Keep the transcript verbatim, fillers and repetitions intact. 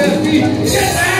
Get that beat. Get that.